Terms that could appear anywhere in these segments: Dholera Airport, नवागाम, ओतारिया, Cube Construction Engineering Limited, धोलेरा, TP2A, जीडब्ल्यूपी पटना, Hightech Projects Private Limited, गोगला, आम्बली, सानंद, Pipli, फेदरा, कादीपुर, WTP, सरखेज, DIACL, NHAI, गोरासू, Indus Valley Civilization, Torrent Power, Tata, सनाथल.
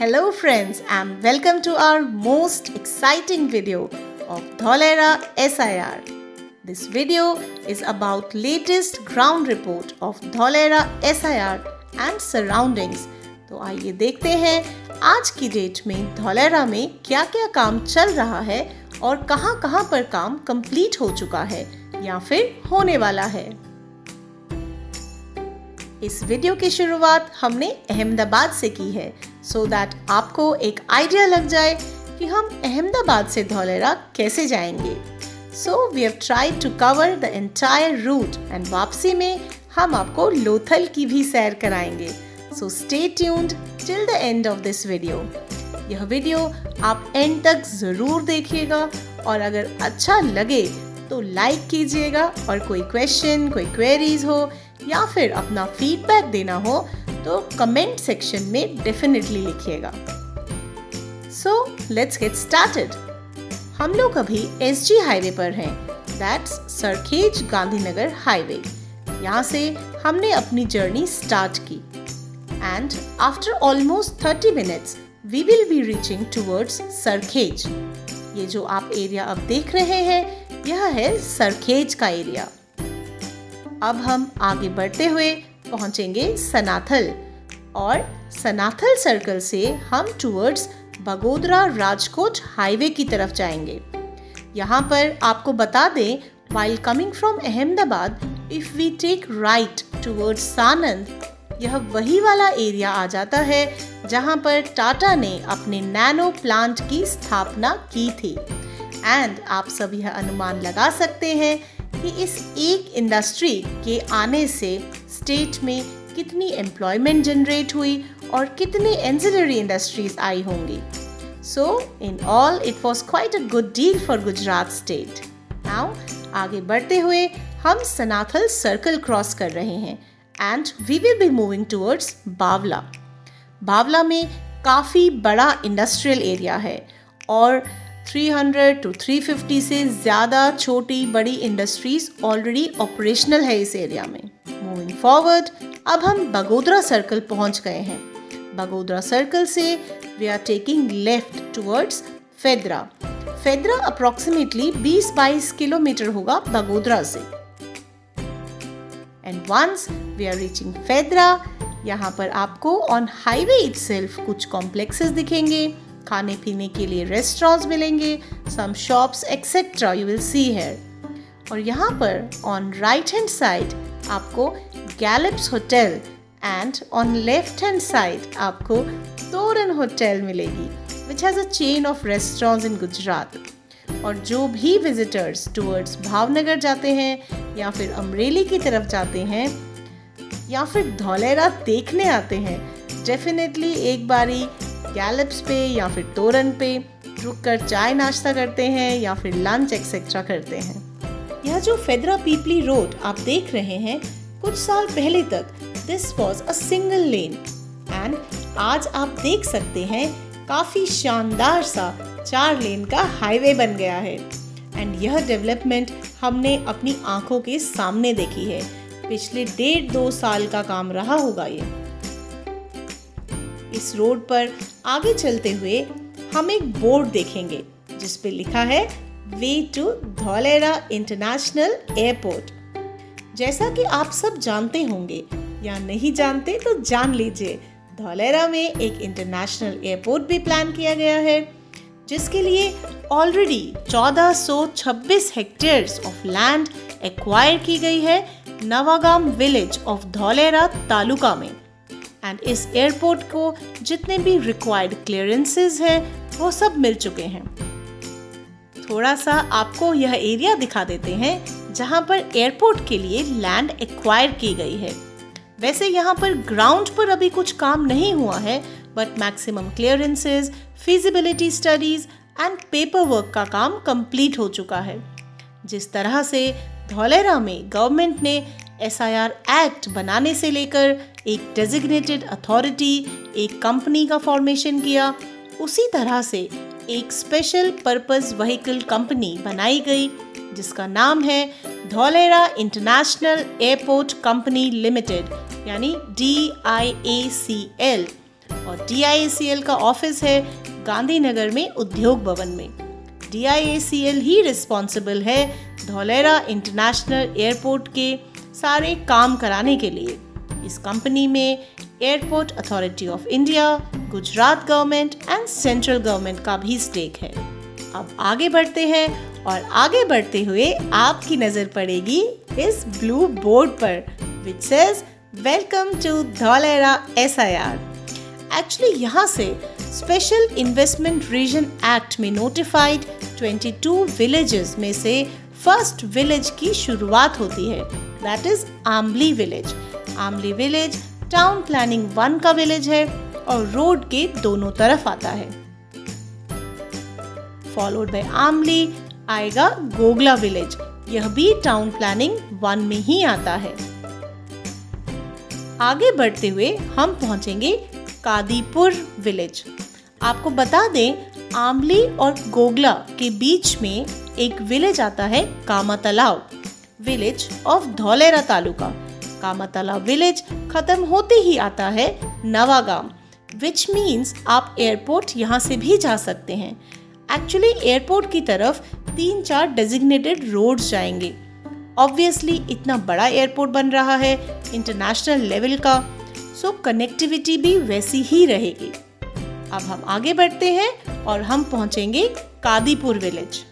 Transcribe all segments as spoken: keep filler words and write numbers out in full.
Hello friends and welcome to our most exciting video of Dholera S I R. This video is about latest ground report of Dholera S I R and surroundings. तो आइए देखते हैं आज की date में धोलेरा में क्या क्या काम चल रहा है और कहाँ कहाँ पर काम कंप्लीट हो चुका है या फिर होने वाला है। इस वीडियो की शुरुआत हमने अहमदाबाद से की है सो so दैट आपको एक आइडिया लग जाए कि हम अहमदाबाद से धोलेरा कैसे जाएंगे। So we have tried to cover the entire route and वापसी में हम आपको लोथल की भी सैर कराएंगे। So stay tuned till the end of this video. यह वीडियो आप एंड तक ज़रूर देखिएगा और अगर अच्छा लगे तो लाइक कीजिएगा और कोई क्वेश्चन कोई क्वेरीज हो या फिर अपना फीडबैक देना हो तो कमेंट सेक्शन में डेफिनेटली लिखिएगा। So let's get started. हम लोग अभी एसजी हाईवे पर हैं, दैट्स सरखेज गांधीनगर हाईवे। यहाँ से हमने अपनी जर्नी स्टार्ट की and after almost thirty minutes we will be reaching towards सरखेज। ये जो आप एरिया अब देख रहे हैं यह है सरखेज का एरिया। अब हम आगे बढ़ते हुए पहुंचेंगे सनाथल और सनाथल सर्कल से हम टूवर्ड्स बगोदरा राजकोट हाईवे की तरफ जाएंगे। यहाँ पर आपको बता दें while coming from Ahmedabad if we take right towards सानंद यह वही वाला एरिया आ जाता है जहाँ पर टाटा ने अपने नैनो प्लांट की स्थापना की थी एंड आप सब यह अनुमान लगा सकते हैं कि इस एक इंडस्ट्री के आने से स्टेट में कितनी एम्प्लॉयमेंट जनरेट हुई और कितनी एंसिलरी इंडस्ट्रीज आई होंगी। So in all it was quite a good deal for Gujarat state. Now आगे बढ़ते हुए हम सनाथल सर्कल क्रॉस कर रहे हैं and we will be moving towards Bavla. Bavla में काफ़ी बड़ा इंडस्ट्रियल एरिया है और तीन सौ टू तीन सौ पचास से ज़्यादा छोटी बड़ी इंडस्ट्रीज ऑलरेडी ऑपरेशनल है इस एरिया में। मूविंग फॉरवर्ड अब हम बगोदरा सर्कल पहुंच गए हैं। बगोदरा सर्कल से we are taking left towards फेदरा। फेदरा approximately बीस बाईस किलोमीटर होगा बगोदरा से and once we are reaching फेदरा यहाँ पर आपको ऑन हाईवे इटसेल्फ कुछ कॉम्प्लेक्सेस दिखेंगे, खाने पीने के लिए रेस्टोरेंट्स मिलेंगे, some shops etcetera you will see here. और यहाँ पर ऑन राइट हैंड साइड आपको गैलिप्स होटल एंड ऑन लेफ्ट हैंड साइड आपको तोरण होटल मिलेगी which has a chain of restaurants in Gujarat. और जो भी विजिटर्स टूवर्ड्स भावनगर जाते हैं या फिर अमरेली की तरफ जाते हैं या फिर धोलेरा देखने आते हैं डेफिनेटली एक बारी गैलप्स पे या फिर तोरण पे रुक कर चाय नाश्ता करते हैं या फिर लंच एक्सेट्रा करते हैं। यह जो फेदरा पीपली रोड आप देख रहे हैं कुछ साल पहले तक this was a single lane and आज आप देख सकते हैं काफ़ी शानदार सा चार लेन का हाईवे बन गया है एंड यह डेवलपमेंट हमने अपनी आंखों के सामने देखी है। पिछले डेढ़ दो साल का काम रहा होगा ये। इस रोड पर आगे चलते हुए हम एक बोर्ड देखेंगे जिस पे लिखा है way to धोलेरा international airport. जैसा कि आप सब जानते होंगे या नहीं जानते तो जान लीजिए धोलेरा में एक इंटरनेशनल एयरपोर्ट भी प्लान किया गया है जिसके लिए ऑलरेडी चौदह सौ छब्बीस हेक्टेयर्स ऑफ लैंड एक्वायर की गई है नवागाम विलेज ऑफ धोलेरा तालुका में एंड इस एयरपोर्ट को जितने भी रिक्वायर्ड क्लियरेंसेस हैं वो सब मिल चुके हैं। थोड़ा सा आपको यह एरिया दिखा देते हैं जहां पर एयरपोर्ट के लिए लैंड एक्वायर की गई है। वैसे यहाँ पर ग्राउंड पर अभी कुछ काम नहीं हुआ है but maximum clearances feasibility studies and paper work का काम कंप्लीट हो चुका है। जिस तरह से धोलेरा में गवर्नमेंट ने एस आई आर एक्ट बनाने से लेकर एक डेजिग्नेटेड अथॉरिटी एक कंपनी का फॉर्मेशन किया उसी तरह से एक स्पेशल पर्पस व्हीकल कंपनी बनाई गई जिसका नाम है धोलेरा international airport company limited यानी D I A C L और D I A C L का ऑफिस है गांधीनगर में उद्योग भवन में। D I A C L ही रिस्पॉन्सिबल है धोलेरा इंटरनेशनल एयरपोर्ट के सारे काम कराने के लिए। इस कंपनी में airport authority of India, Gujarat government and central government का भी स्टेक है। अब आगे बढ़ते हैं और आगे बढ़ते हुए आपकी नजर पड़ेगी इस ब्लू बोर्ड पर which says welcome to धोलेरा S I R. Actually यहाँ से स्पेशल इन्वेस्टमेंट रीजन एक्ट में नोटिफाइड बाईस विलेजेस में से फर्स्ट विलेज की शुरुआत होती है, that is आम्बली village. आम्बली village town planning one का विलेज है और रोड के दोनों तरफ आता है। फॉलोड बाय आम्बली आएगा गोगला विलेज, यह भी टाउन प्लानिंग वन में ही आता है। आगे बढ़ते हुए हम पहुंचेंगे कादीपुर विलेज। आपको बता दें आम्बली और गोगला के बीच में एक विलेज आता है Kama Talav, village of धोलेरा taluka. Kama Talav village खत्म होते ही आता है नवागाम, विच मीन्स आप एयरपोर्ट यहाँ से भी जा सकते हैं। एक्चुअली एयरपोर्ट की तरफ तीन चार डेजिग्नेटेड रोड्स जाएंगे। ऑब्वियसली इतना बड़ा एयरपोर्ट बन रहा है इंटरनेशनल लेवल का, सो कनेक्टिविटी भी वैसी ही रहेगी। अब हम आगे बढ़ते हैं और हम पहुंचेंगे कादीपुर विलेज।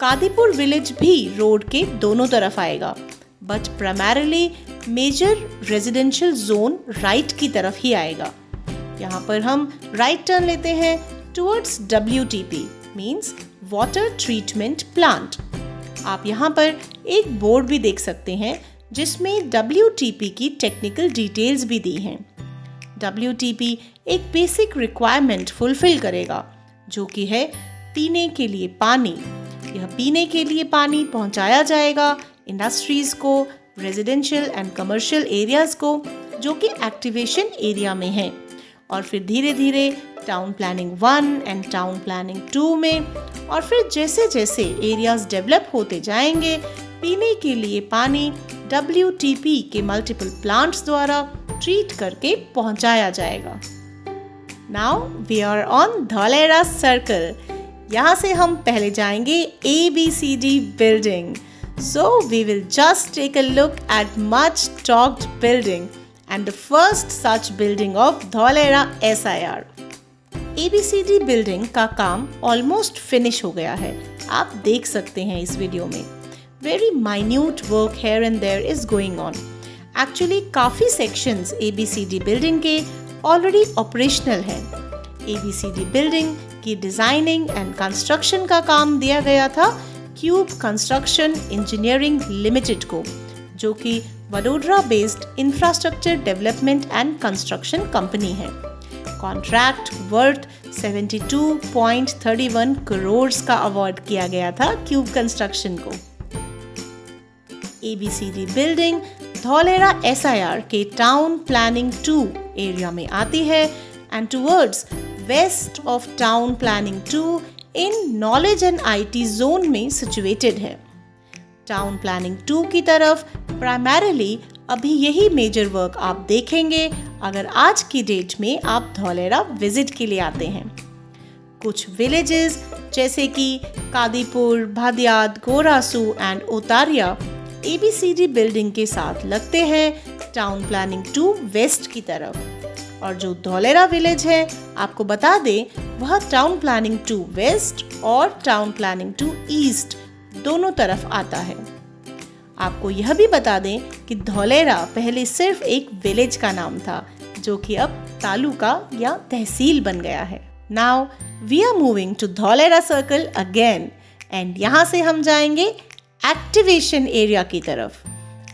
कादीपुर विलेज भी रोड के दोनों तरफ आएगा, but primarily major residential zone right की तरफ ही आएगा। यहाँ पर हम राइट टर्न लेते हैं towards W T P means water treatment plant. आप यहाँ पर एक बोर्ड भी देख सकते हैं जिसमें डब्ल्यू टी पी की टेक्निकल डिटेल्स भी दी हैं। डब्ल्यू टी पी एक बेसिक रिक्वायरमेंट फुलफिल करेगा जो कि है पीने के लिए पानी। यह पीने के लिए पानी पहुँचाया जाएगा इंडस्ट्रीज़ को, रेजिडेंशियल एंड कमर्शियल एरियाज़ को जो कि एक्टिवेशन एरिया में है, और फिर धीरे धीरे town planning one and town planning two में, और फिर जैसे जैसे एरियाज़ डेवलप होते जाएंगे पीने के लिए पानी डब्ल्यू टी पी के मल्टीपल प्लांट्स द्वारा ट्रीट करके पहुंचाया जाएगा। Now we are on धोलेरा circle. यहाँ से हम पहले जाएंगे A B C D building. So we will just take a look at much talked building and the first such building of धोलेरा S I R. A B C D building का काम almost finish हो गया है, आप देख सकते हैं इस वीडियो में। Very minute work here and there is going on. Actually काफ़ी sections A B C D building के already operational हैं। ए बी सी डी building की designing and construction का काम दिया गया था क्यूब कंस्ट्रक्शन इंजीनियरिंग लिमिटेड को, जो कि Vadodara based infrastructure development and construction company है। कॉन्ट्रैक्ट वर्थ बहत्तर पॉइंट इकतीस करोड़ का अवार्ड किया गया था क्यूब कंस्ट्रक्शन को। A B C D building धोलेरा S I R के टाउन प्लानिंग टू एरिया में आती है and towards west of town planning two in knowledge and I T zone में सिचुएटेड है। टाउन प्लानिंग टू की तरफ primarily अभी यही मेजर वर्क आप देखेंगे अगर आज की डेट में आप धोलेरा विजिट के लिए आते हैं। कुछ विलेजेस जैसे कि कादीपुर, Bhadiyad, गोरासू and ओतारिया A B C D building के साथ लगते हैं टाउन प्लानिंग टू वेस्ट की तरफ। और जो धोलेरा विलेज है आपको बता दें वह टाउन प्लानिंग टू वेस्ट और टाउन प्लानिंग टू ईस्ट दोनों तरफ आता है। आपको यह भी बता दें कि धोलेरा पहले सिर्फ एक विलेज का नाम था जो कि अब तालुका या तहसील बन गया है। Now we are moving to धोलेरा circle again and यहाँ से हम जाएंगे एक्टिवेशन एरिया की तरफ।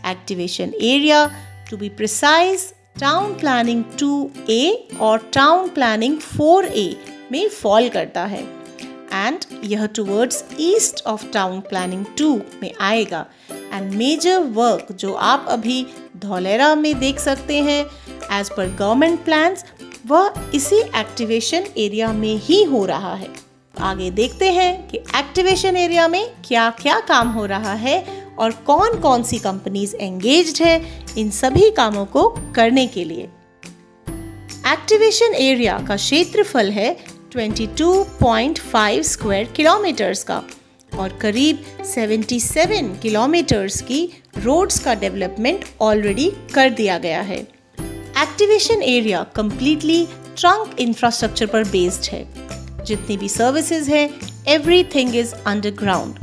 Activation area to be precise town planning two A और टाउन प्लानिंग फोर ए में फॉल करता है एंड यह towards east of town planning two में आएगा। एंड मेजर वर्क जो आप अभी धोलेरा में देख सकते हैं एज पर गवर्नमेंट प्लान्स वह इसी एक्टिवेशन एरिया में ही हो रहा है। आगे देखते हैं कि एक्टिवेशन एरिया में क्या क्या काम हो रहा है और कौन कौन सी कंपनीज एंगेज्ड है इन सभी कामों को करने के लिए। एक्टिवेशन एरिया का क्षेत्रफल है बाईस पॉइंट पाँच स्क्वायर किलोमीटर्स का और करीब सतहत्तर किलोमीटर्स की रोड्स का डेवलपमेंट ऑलरेडी कर दिया गया है। Activation area completely trunk infrastructure पर बेस्ड है। जितनी भी सर्विसेज है एवरीथिंग इज अंडरग्राउंड।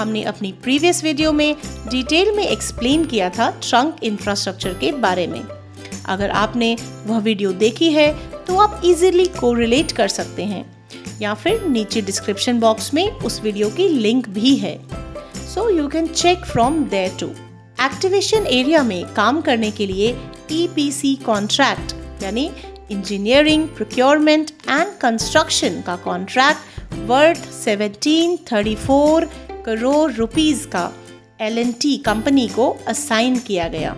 हमने अपनी प्रीवियस वीडियो में डिटेल में एक्सप्लेन किया था ट्रंक इंफ्रास्ट्रक्चर के बारे में। अगर आपने वह वीडियो देखी है तो आप इजीली कोरिलेट कर सकते हैं या फिर नीचे डिस्क्रिप्शन बॉक्स में उस वीडियो की लिंक भी है, so you can check from there too. Activation area में काम करने के लिए ई पी सी कॉन्ट्रैक्ट यानी इंजीनियरिंग, प्रोक्योरमेंट एंड कंस्ट्रक्शन का कॉन्ट्रैक्ट वर्थ सत्रह सौ चौंतीस करोड़ रुपीस का एल एंड टी कंपनी को असाइन किया गया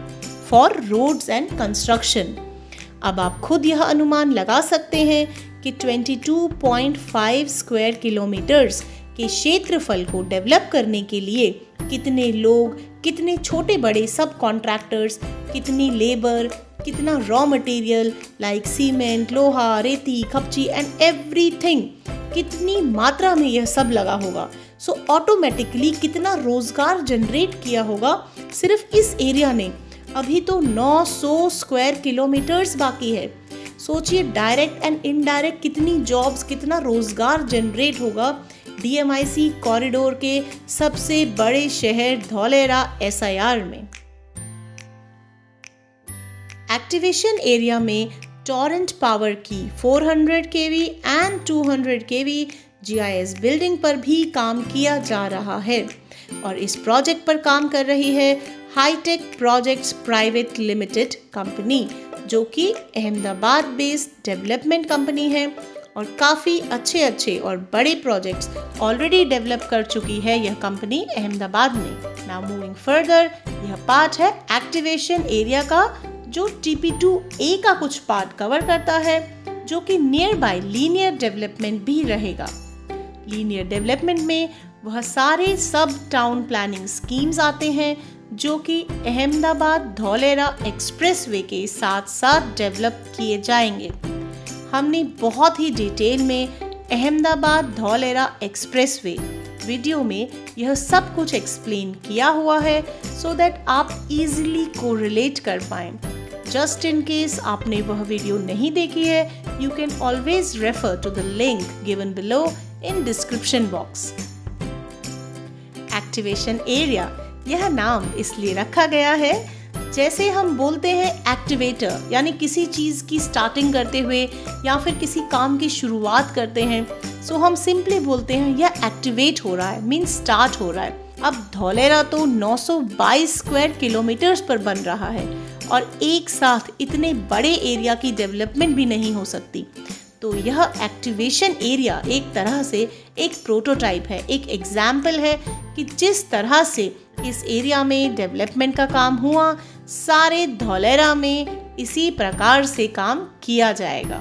फॉर रोड्स एंड कंस्ट्रक्शन। अब आप खुद यह अनुमान लगा सकते हैं कि बाईस पॉइंट पाँच स्क्वायर किलोमीटर्स के क्षेत्रफल को डेवलप करने के लिए कितने लोग, कितने छोटे बड़े सब कॉन्ट्रैक्टर्स, कितनी लेबर, कितना रॉ मटेरियल लाइक सीमेंट, लोहा, रेती, खपची एंड एवरीथिंग, कितनी मात्रा में यह सब लगा होगा। सो ऑटोमेटिकली कितना रोजगार जनरेट किया होगा सिर्फ इस एरिया ने। अभी तो नौ सौ स्क्वायर किलोमीटर्स बाकी है। सोचिए डायरेक्ट एंड इनडायरेक्ट कितनी जॉब्स, कितना रोजगार जनरेट होगा D M I C corridor के सबसे बड़े शहर धोलेरा एस आई आर में। एक्टिवेशन एरिया में टॉरेंट पावर की चार सौ केवी एंड दो सौ केवी जी आई एस बिल्डिंग पर भी काम किया जा रहा है और इस प्रोजेक्ट पर काम कर रही है hitech projects private limited company, जो कि अहमदाबाद बेस्ड डेवलपमेंट कंपनी है और काफ़ी अच्छे अच्छे और बड़े प्रोजेक्ट्स ऑलरेडी डेवलप कर चुकी है यह कंपनी अहमदाबाद में। नाउ मूविंग फर्दर, यह पार्ट है एक्टिवेशन एरिया का जो टी पी टू ए का कुछ पार्ट कवर करता है, जो कि नियर बाय लीनियर डेवलपमेंट भी रहेगा। लीनियर डेवलपमेंट में वह सारे सब टाउन प्लानिंग स्कीम्स आते हैं जो कि अहमदाबाद धोलेरा एक्सप्रेसवे के साथ साथ डेवलप किए जाएंगे। हमने बहुत ही डिटेल में अहमदाबाद धोलेरा एक्सप्रेसवे वीडियो में यह सब कुछ एक्सप्लेन किया हुआ है सो दैट आप इजीली कोरिलेट कर पाएँ। जस्ट इन केस आपने वह वीडियो नहीं देखी है, you can always refer to the link given below in description box. Activation area यह नाम इसलिए रखा गया है, जैसे हम बोलते हैं एक्टिवेटर यानी किसी चीज़ की स्टार्टिंग करते हुए या फिर किसी काम की शुरुआत करते हैं, सो हम सिंपली बोलते हैं यह एक्टिवेट हो रहा है, मीन्स स्टार्ट हो रहा है। अब धोलेरा तो नौ सौ बाईस स्क्वायर किलोमीटर्स पर बन रहा है और एक साथ इतने बड़े एरिया की डेवलपमेंट भी नहीं हो सकती, तो यह एक्टिवेशन एरिया एक तरह से एक प्रोटोटाइप है, एक एग्जाम्पल है कि जिस तरह से इस एरिया में डेवलपमेंट का काम हुआ, सारे धोलेरा में इसी प्रकार से काम किया जाएगा।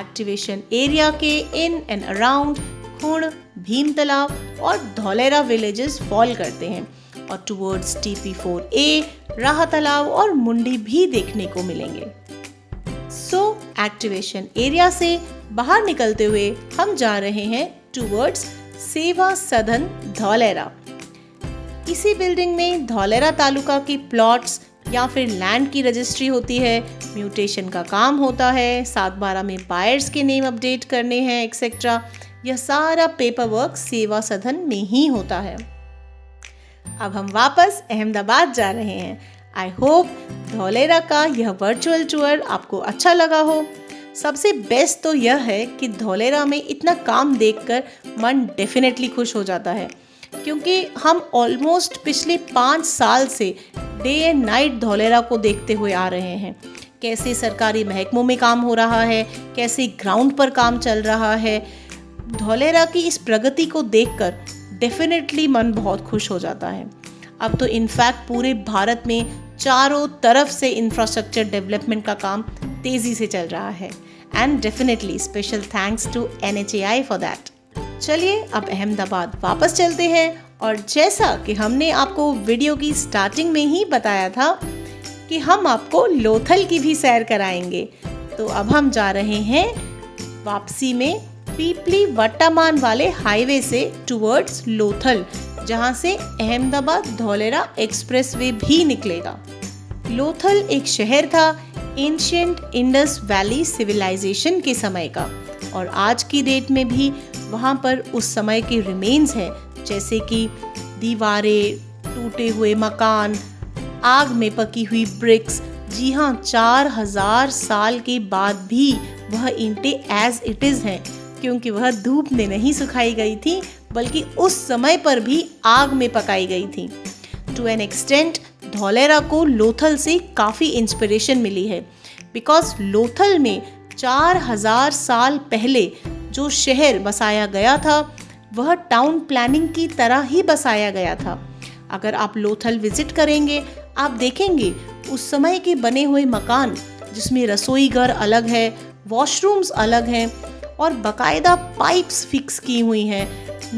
एक्टिवेशन एरिया के in and around Khun, Bhim Talab और धोलेरा विलेजेस फॉल करते हैं और towards T P four A, Rah Talab और मुंडी भी देखने को मिलेंगे। सो एक्टिवेशन एरिया से बाहर निकलते हुए हम जा रहे हैं टुवर्ड्स सेवा सदन धोलेरा। इसी बिल्डिंग में धोलेरा तालुका के प्लॉट्स या फिर लैंड की रजिस्ट्री होती है, म्यूटेशन का काम होता है, सात बारह में बायर्स के नेम अपडेट करने हैं एक्सेट्रा। यह सारा पेपर वर्क सेवा सदन में ही होता है। अब हम वापस अहमदाबाद जा रहे हैं। आई होप धोलेरा का यह वर्चुअल टूर आपको अच्छा लगा हो। सबसे बेस्ट तो यह है कि धोलेरा में इतना काम देखकर मन डेफिनेटली खुश हो जाता है, क्योंकि हम ऑलमोस्ट पिछले पाँच साल से डे एंड नाइट धोलेरा को देखते हुए आ रहे हैं। कैसे सरकारी महकमों में काम हो रहा है, कैसे ग्राउंड पर काम चल रहा है, धोलेरा की इस प्रगति को देखकर डेफिनेटली मन बहुत खुश हो जाता है। अब तो इनफैक्ट पूरे भारत में चारों तरफ से इंफ्रास्ट्रक्चर डेवलपमेंट का काम तेज़ी से चल रहा है and definitely special thanks to N H A I for that. चलिए अब अहमदाबाद वापस चलते हैं और जैसा कि हमने आपको वीडियो की स्टार्टिंग में ही बताया था, कि हम आपको लोथल की भी सैर कराएंगे। तो अब हम जा रहे हैं वापसी में पीपली वट्टामान वाले हाईवे से टुवर्ड्स लोथल, जहां से अहमदाबाद धोलेरा एक्सप्रेसवे भी निकलेगा। लोथल एक शहर था एंशिएंट इंडस वैली सिविलाइजेशन के समय का, और आज की डेट में भी वहां पर उस समय के रिमेन्स हैं, जैसे कि दीवारें, टूटे हुए मकान, आग में पकी हुई ब्रिक्स। जी हाँ, चार हजार साल के बाद भी वह ईंटें एज इट इज़ हैं, क्योंकि वह धूप में नहीं सुखाई गई थी, बल्कि उस समय पर भी आग में पकाई गई थी। टू एन एक्सटेंट धोलेरा को लोथल से काफ़ी इंस्पिरेशन मिली है, बिकॉज लोथल में चार हजार साल पहले जो शहर बसाया गया था वह टाउन प्लानिंग की तरह ही बसाया गया था। अगर आप लोथल विजिट करेंगे, आप देखेंगे उस समय के बने हुए मकान, जिसमें रसोई घर अलग है, वॉशरूम्स अलग हैं और बाकायदा पाइप्स फिक्स की हुई हैं,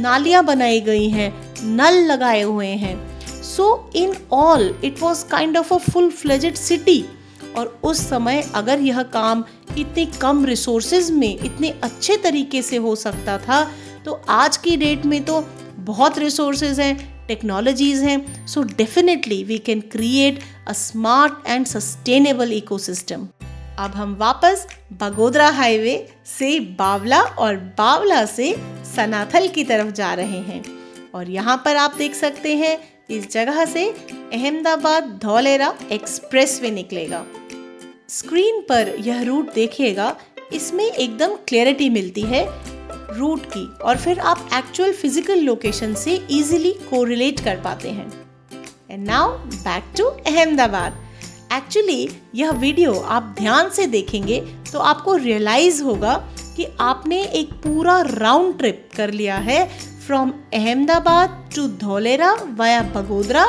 नालियाँ बनाई गई हैं, नल लगाए हुए हैं। So in all it was kind of a full fledged city. और उस समय अगर यह काम इतने कम रिसोर्सेज में इतने अच्छे तरीके से हो सकता था, तो आज की डेट में तो बहुत रिसोर्सेज हैं, टेक्नोलॉजीज़ हैं। So definitely we can create a smart and sustainable ecosystem. अब हम वापस बगोदरा हाईवे से बावला और बावला से सनाथल की तरफ जा रहे हैं, और यहाँ पर आप देख सकते हैं इस जगह से अहमदाबाद धोलेरा एक्सप्रेसवे निकलेगा। स्क्रीन पर यह रूट देखिएगा, इसमें एकदम क्लैरिटी मिलती है रूट की, और फिर आप एक्चुअल फिजिकल लोकेशन से इजीली कोरिलेट कर पाते हैं। And now back to Ahmedabad. Actually यह वीडियो आप ध्यान से देखेंगे तो आपको रियलाइज होगा कि आपने एक पूरा राउंड ट्रिप कर लिया है, from Ahmedabad to धोलेरा via Bagodara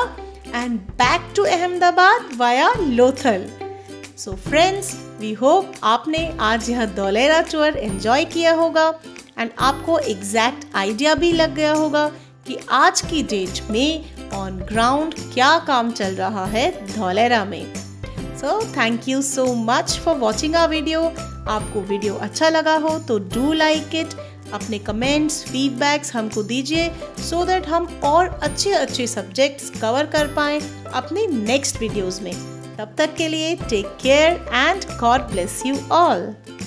and back to Ahmedabad via Lothal. So friends, we hope आपने आज यह धोलेरा टूर एंजॉय किया होगा एंड आपको एग्जैक्ट आइडिया भी लग गया होगा कि आज की डेट में ऑन ग्राउंड क्या काम चल रहा है धोलेरा में। So thank you so much for watching our video. आपको वीडियो अच्छा लगा हो तो डू लाइक इट। अपने कमेंट्स, फीडबैक्स हमको दीजिए, सो दैट हम और अच्छे अच्छे सब्जेक्ट्स कवर कर पाएँ अपने नेक्स्ट वीडियोज़ में। तब तक के लिए take care and God bless you all.